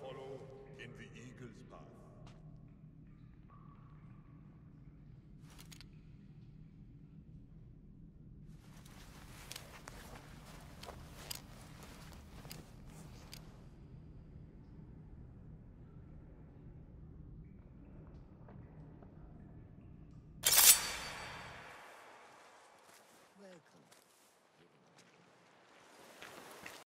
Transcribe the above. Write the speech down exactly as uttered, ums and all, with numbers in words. follow in the eagle's path.